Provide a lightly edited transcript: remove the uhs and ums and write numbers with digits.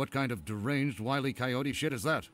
What kind of deranged Wile E. Coyote shit is that?